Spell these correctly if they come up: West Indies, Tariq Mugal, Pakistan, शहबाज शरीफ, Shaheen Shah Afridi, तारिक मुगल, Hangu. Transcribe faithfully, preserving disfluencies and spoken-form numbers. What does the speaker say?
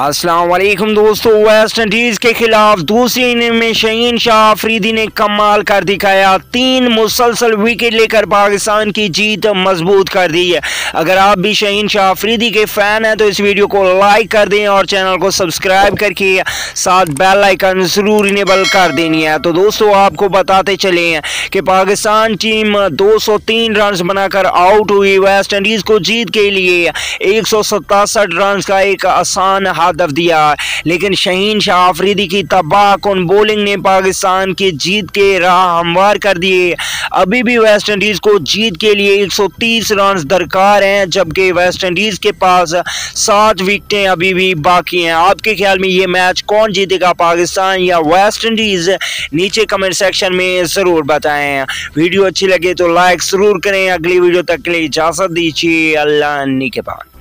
अस्सलाम वालेकुम दोस्तों, वेस्ट इंडीज़ के खिलाफ दूसरी इनिंग में शहीन शाह अफरीदी ने कमाल कर दिखाया। तीन मुसलसल विकेट लेकर पाकिस्तान की जीत मजबूत कर दी है। अगर आप भी शहीन शाह अफरीदी के फैन हैं तो इस वीडियो को लाइक कर दें और चैनल को सब्सक्राइब करके साथ बेल आइकन ज़रूर इनेबल कर देनी है। तो दोस्तों आपको बताते चले हैं कि पाकिस्तान टीम दो सौ तीन रन बनाकर आउट हुई। वेस्ट इंडीज़ को जीत के लिए एक सौ सतासठ रन का एक आसान हदफ दिया, लेकिन शहीन शाह अफरीदी की तबाहकुन बॉलिंग ने पाकिस्तान की जीत के राह हमवार कर दिए। अभी भी वेस्ट इंडीज़ को जीत के लिए एक सौ तीस रन दरकार हैं, जबकि वेस्ट इंडीज़ के पास सात विकटें अभी भी बाकी हैं। आपके ख्याल में ये मैच कौन जीतेगा, पाकिस्तान या वेस्ट इंडीज़? नीचे कमेंट सेक्शन में ज़रूर बताएं। वीडियो अच्छी लगे तो लाइक ज़रूर करें। अगली वीडियो तक के लिए इजाज़त दीजिए। अल्लाह के बाद।